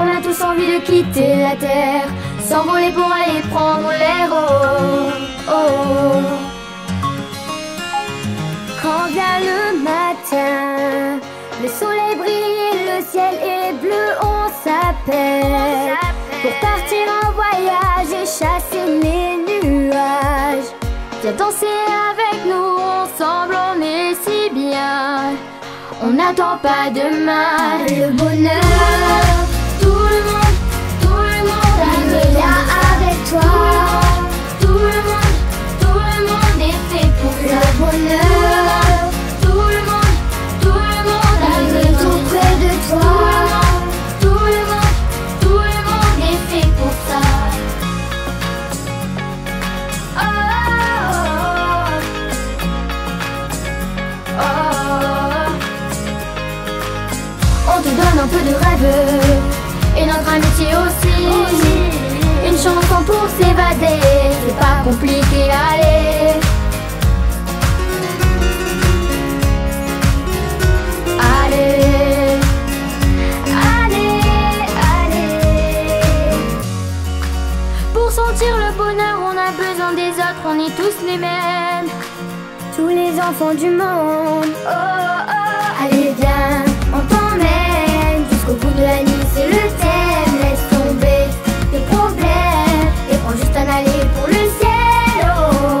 On a tous envie de quitter la terre, s'envoler pour aller prendre l'air. Oh, oh. Quand vient le matin, le soleil brille et le ciel est bleu, on s'appelle pour partir en voyage et chasser les nuages. Viens danser avec nous, ensemble on est si bien. On n'attend pas demain. Le bonheur, tout le monde arrive là avec toi. Tout le monde est fait pour le bonheur. Tout le monde arrive tout près de toi. Tout le monde est fait pour ça. Oh, oh, oh, oh. On te donne un peu de rêve. Et notre amitié aussi, une chanson pour s'évader, c'est pas compliqué, allez. Allez, allez, allez. Pour sentir le bonheur, on a besoin des autres, on est tous les mêmes. Tous les enfants du monde, oh, oh, oh. Allez, viens, on t'emmène jusqu'au bout de la nuit. C'est le thème, laisse tomber tes problèmes et prends juste un aller pour le ciel. Oh.